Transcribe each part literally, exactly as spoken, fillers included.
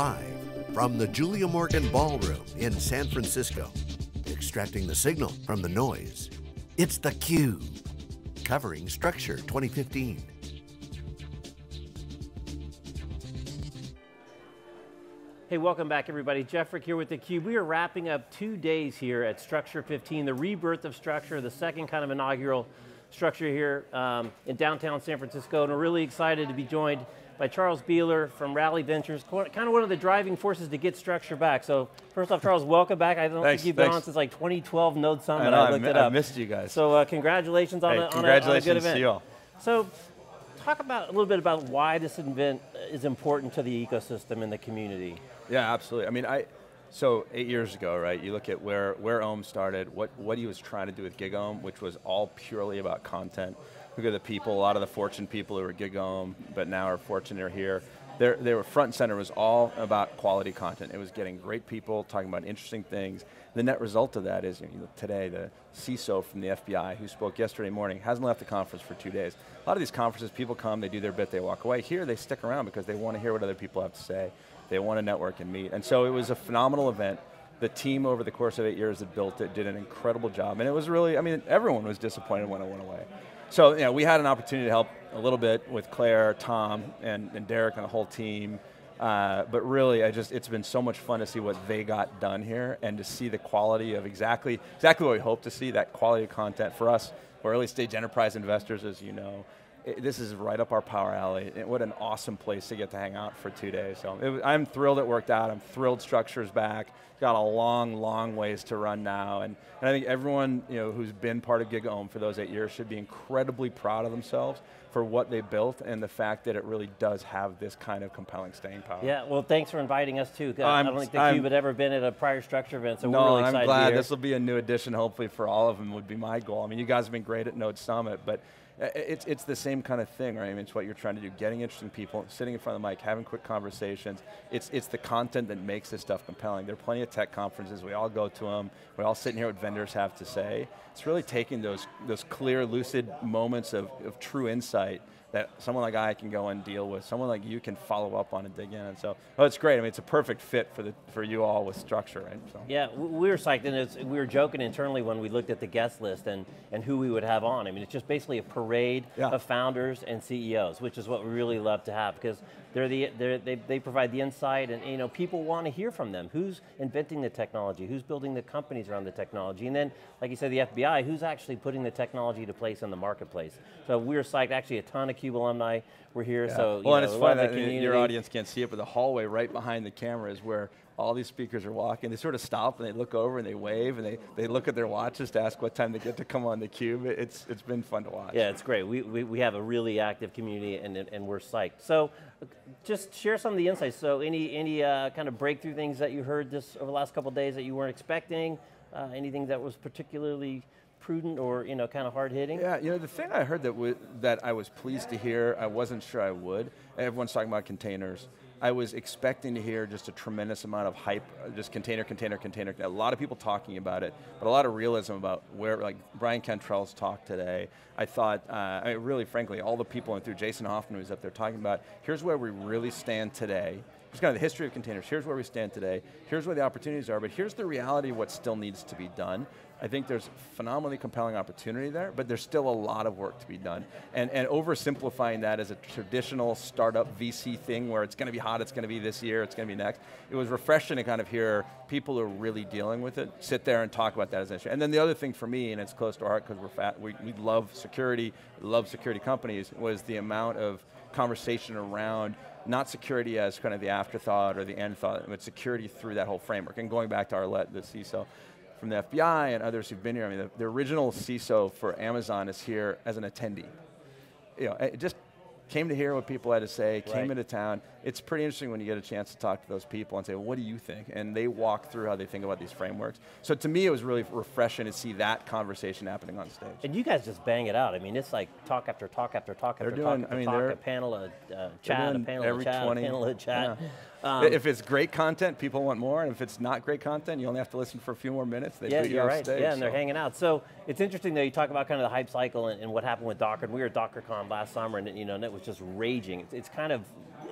Live from the Julia Morgan Ballroom in San Francisco, extracting the signal from the noise. It's theCUBE, covering Structure twenty fifteen. Hey, welcome back everybody. Jeff Frick here with theCUBE. We are wrapping up two days here at Structure fifteen, the rebirth of Structure, the second kind of inaugural Structure here um, in downtown San Francisco, and we're really excited to be joined by Charles Beeler from Rally Ventures, kind of one of the driving forces to get Structure back. So first off, Charles, welcome back. I don't thanks, think you've been thanks. on since like twenty twelve Node Summit. I, know, I looked I it up. I missed you guys. So uh, congratulations on, hey, a, on, congratulations a, on a good event. To you all. So talk about a little bit about why this event is important to the ecosystem and the community. Yeah, absolutely. I mean, I so eight years ago, right? You look at where where O M started, what what he was trying to do with GigaOM, which was all purely about content. Look at the people, a lot of the Fortune people who were GigaOM, but now are Fortune are here. They're, they were front and center, was all about quality content. It was getting great people, talking about interesting things. The net result of that is, you know, today, the C I S O from the F B I, who spoke yesterday morning, hasn't left the conference for two days. A lot of these conferences, people come, they do their bit, they walk away. Here, they stick around because they want to hear what other people have to say. They want to network and meet. And so it was a phenomenal event. The team over the course of eight years that built it did an incredible job. And it was really, I mean, everyone was disappointed when it went away. So you know, we had an opportunity to help a little bit with Claire, Tom, and, and Derek and the whole team. Uh, but really, I just, it's been so much fun to see what they got done here and to see the quality of exactly, exactly what we hope to see, that quality of content for us. We're early stage enterprise investors, as you know. It, this is right up our power alley. It, what an awesome place to get to hang out for two days. So it, I'm thrilled it worked out. I'm thrilled Structure's back. Got a long, long ways to run now. And, and I think everyone, you know, who's been part of GigaOM for those eight years should be incredibly proud of themselves for what they built and the fact that it really does have this kind of compelling staying power. Yeah, well thanks for inviting us too. I don't think theCUBE had ever been at a prior Structure event, so no, we're really excited. No, I'm glad this will be a new addition hopefully for all of them would be my goal. I mean, you guys have been great at Node Summit, but it's, it's the same kind of thing, right? I mean, it's what you're trying to do, getting interesting people, sitting in front of the mic, having quick conversations. It's, it's the content that makes this stuff compelling. There are plenty of tech conferences, we all go to them, we're all sitting here what vendors have to say. It's really taking those, those clear, lucid moments of, of true insight that someone like I can go and deal with, someone like you can follow up on and dig in, and so, oh, it's great. I mean, it's a perfect fit for the for you all with Structure, right? So. Yeah, we were psyched, and it's, we were joking internally when we looked at the guest list and, and who we would have on. I mean, it's just basically a parade yeah. of founders and C E Os, which is what we really love to have, because they're the, they're, they, they provide the insight, and you know, people want to hear from them. Who's inventing the technology? Who's building the companies around the technology? And then, like you said, the F B I, who's actually putting the technology to place in the marketplace? So we were psyched, actually a ton of CUBE alumni were here, yeah. so you well, know, and it's funny that community. Your audience can't see it, but the hallway right behind the camera is where all these speakers are walking. They sort of stop and they look over and they wave and they, they look at their watches to ask what time they get to come on theCUBE. It's, it's been fun to watch. Yeah, it's great. We, we, we have a really active community and, and we're psyched. So just share some of the insights. So any, any uh, kind of breakthrough things that you heard this over the last couple of days that you weren't expecting? Uh, anything that was particularly prudent or you know, kind of hard hitting? Yeah, you know, the thing I heard that, w that I was pleased to hear, I wasn't sure I would, everyone's talking about containers. I was expecting to hear just a tremendous amount of hype, just container, container, container, a lot of people talking about it, but a lot of realism about where, like Brian Cantrell's talk today, I thought, uh, I mean, really frankly, all the people went through, Jason Hoffman was up there talking about, here's where we really stand today. It's kind of the history of containers, here's where we stand today, here's where the opportunities are, but here's the reality of what still needs to be done. I think there's phenomenally compelling opportunity there, but there's still a lot of work to be done. And, and oversimplifying that as a traditional startup V C thing where it's going to be hot, it's going to be this year, it's going to be next, it was refreshing to kind of hear people who are really dealing with it sit there and talk about that as an issue. And then the other thing for me, and it's close to our heart because we're fat, we, we love security, love security companies, was the amount of conversation around not security as kind of the afterthought or the end thought, but security through that whole framework. And going back to Arlette, the C I S O, from the F B I and others who've been here. I mean, the, the original C I S O for Amazon is here as an attendee. You know, it just came to hear what people had to say, came right. into town. It's pretty interesting when you get a chance to talk to those people and say, well, what do you think? And they walk through how they think about these frameworks. So to me, it was really refreshing to see that conversation happening on stage. And you guys just bang it out. I mean, it's like talk after talk after talk they're after doing, talk after I mean, talk, a panel of uh, chat, a panel of chat, twenty, a panel of chat. Yeah. Um, if it's great content, people want more, and if it's not great content, you only have to listen for a few more minutes. They yeah, you're right, stage, yeah, and so. They're hanging out. So, it's interesting though, you talk about kind of the hype cycle and, and what happened with Docker, and we were at DockerCon last summer, and, you know, and it was just raging. It's, it's kind of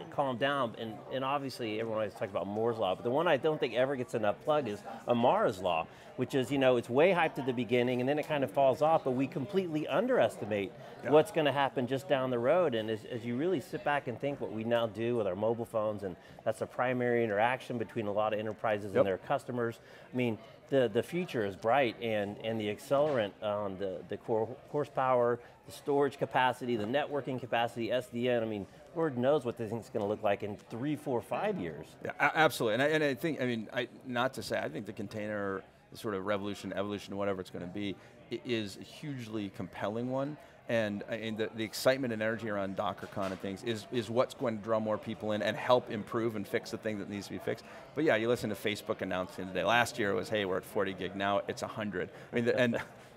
calm down, and, and obviously everyone always talks about Moore's Law, but the one I don't think ever gets enough plug is Amara's Law, which is, you know, it's way hyped at the beginning and then it kind of falls off, but we completely underestimate yeah. what's going to happen just down the road. And as, as you really sit back and think what we now do with our mobile phones, and that's the primary interaction between a lot of enterprises yep. and their customers, I mean, the, the future is bright, and, and the accelerant on um, the, the core horsepower, the storage capacity, the networking capacity, S D N, I mean, Lord knows what this thing's going to look like in three, four, five years. Yeah, absolutely, and I, and I think, I mean, I, not to say, I think the container sort of revolution, evolution, whatever it's going to be, is a hugely compelling one, and, and the, the excitement and energy around DockerCon and things is, is what's going to draw more people in and help improve and fix the thing that needs to be fixed. But yeah, you listen to Facebook announcing today. Last year it was, hey, we're at forty gig, now it's one hundred. I mean, the, and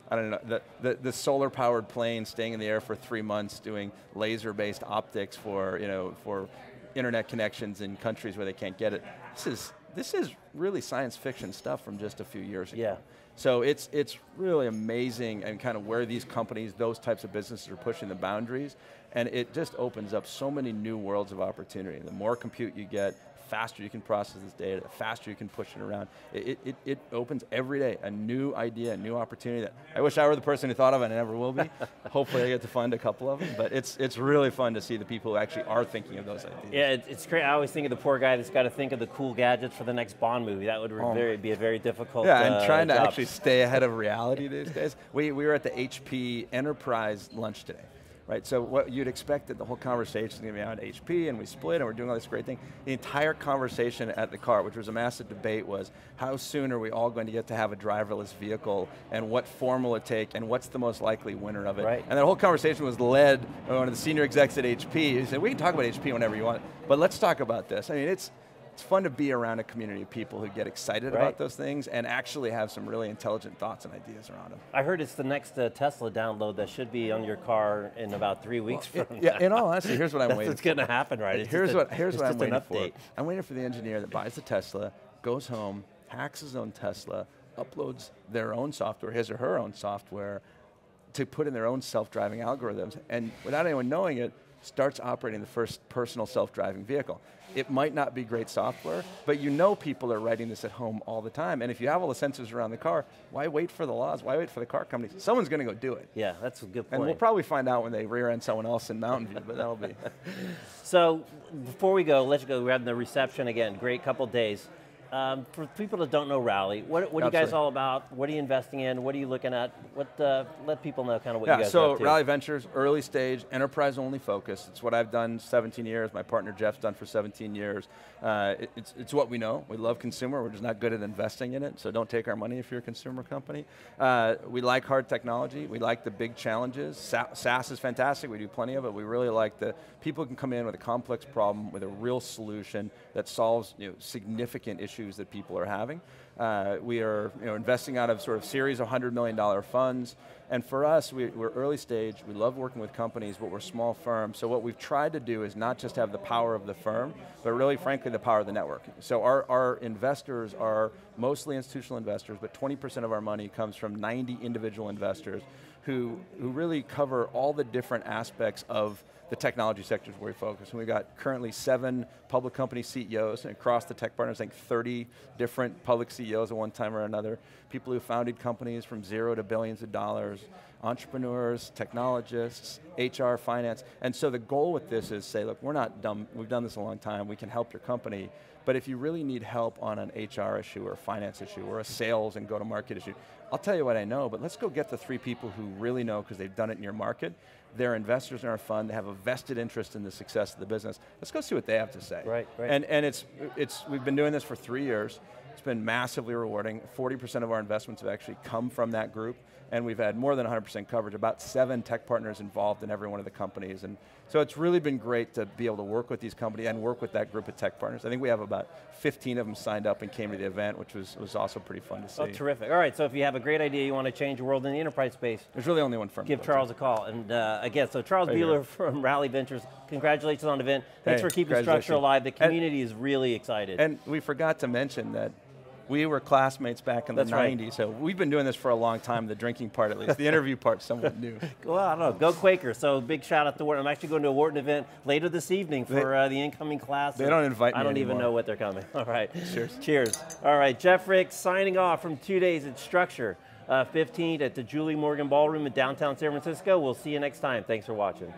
I don't know, the, the, the solar-powered plane staying in the air for three months doing laser-based optics for, you know, for internet connections in countries where they can't get it. This is, this is really science fiction stuff from just a few years ago. Yeah. So it's, it's really amazing, and kind of where these companies, those types of businesses are pushing the boundaries, and it just opens up so many new worlds of opportunity. The more compute you get, the faster you can process this data, the faster you can push it around. It, it, it opens every day a new idea, a new opportunity that I wish I were the person who thought of it, and I never will be. Hopefully I get to fund a couple of them, but it's, it's really fun to see the people who actually are thinking of those ideas. Yeah, it, it's great. I always think of the poor guy that's got to think of the cool gadgets for the next Bond movie. That would oh very, be a very difficult Yeah, and uh, trying to job. actually stay ahead of reality these days. We, we were at the H P Enterprise lunch today, right? So what you'd expect that the whole conversation is going to be on H P, and we split, and we're doing all this great thing. The entire conversation at the car, which was a massive debate, was how soon are we all going to get to have a driverless vehicle, and what form will it take, and what's the most likely winner of it? Right. And the whole conversation was led by one of the senior execs at H P, who said, we can talk about H P whenever you want, but let's talk about this. I mean, it's, it's fun to be around a community of people who get excited right. about those things and actually have some really intelligent thoughts and ideas around them. I heard it's the next uh, Tesla download that should be on your car in about three weeks well, from it, now. Yeah, in all honesty, here's what I'm waiting for. That's what's going to happen, right? It's here's what, here's what I'm waiting for. I'm waiting for the engineer that buys the Tesla, goes home, hacks his own Tesla, uploads their own software, his or her own software, to put in their own self-driving algorithms, and without anyone knowing it, starts operating the first personal self-driving vehicle. It might not be great software, but you know people are writing this at home all the time, and if you have all the sensors around the car, why wait for the laws? Why wait for the car companies? Someone's going to go do it. Yeah, that's a good point. And we'll probably find out when they rear end someone else in Mountain View, but that'll be. So, before we go, let's go grab the reception again. Great couple days. Um, for people that don't know Rally, what, what are you guys all about? What are you investing in? What are you looking at? What, uh, let people know kind of what yeah, you guys so are up to. Rally Ventures, early stage, enterprise only focus. It's what I've done seventeen years, my partner Jeff's done for seventeen years. Uh, it, it's, it's what we know. We love consumer, we're just not good at investing in it, so don't take our money if you're a consumer company. Uh, we like hard technology, we like the big challenges. SaaS is fantastic, we do plenty of it. We really like the, people can come in with a complex problem, with a real solution that solves you know, significant issues that people are having. Uh, we are you know, investing out of sort of series of one hundred million dollar funds, and for us, we, we're early stage, we love working with companies, but we're a small firm, so what we've tried to do is not just have the power of the firm, but really, frankly, the power of the network. So our, our investors are mostly institutional investors, but twenty percent of our money comes from ninety individual investors who, who really cover all the different aspects of the technology sectors where we focus. And we've got currently seven public company C E Os, and across the tech partners, I think thirty different public C E Os at one time or another, people who founded companies from zero to billions of dollars, entrepreneurs, technologists, H R, finance. And so the goal with this is say, look, we're not dumb, we've done this a long time, we can help your company, but if you really need help on an H R issue or a finance issue or a sales and go-to-market issue, I'll tell you what I know, but let's go get the three people who really know because they've done it in your market. They're investors in our fund, they have a vested interest in the success of the business. Let's go see what they have to say. Right, right. And, and it's, it's, we've been doing this for three years. It's been massively rewarding. forty percent of our investments have actually come from that group, and we've had more than one hundred percent coverage, about seven tech partners involved in every one of the companies. And so it's really been great to be able to work with these companies and work with that group of tech partners. I think we have about fifteen of them signed up and came to the event, which was, was also pretty fun to see. Oh, terrific. All right, so if you have a great idea, you want to change the world in the enterprise space, there's really only one firm. Give Charles a call. And uh, again, so Charles right Beeler from Rally Ventures, congratulations on the event. Thanks hey, for keeping Structure alive. The community and, is really excited. And we forgot to mention that We were classmates back in the That's nineties, right. So we've been doing this for a long time, the drinking part at least. The interview part's somewhat new. Well, I don't know, go Quaker. So big shout out to Wharton. I'm actually going to a Wharton event later this evening for they, uh, the incoming class. They don't invite me I don't anymore. Even know what they're coming. All right. Cheers. Cheers. All right, Jeff Frick signing off from two days at Structure uh, fifteenth at the Julie Morgan Ballroom in downtown San Francisco. We'll see you next time. Thanks for watching.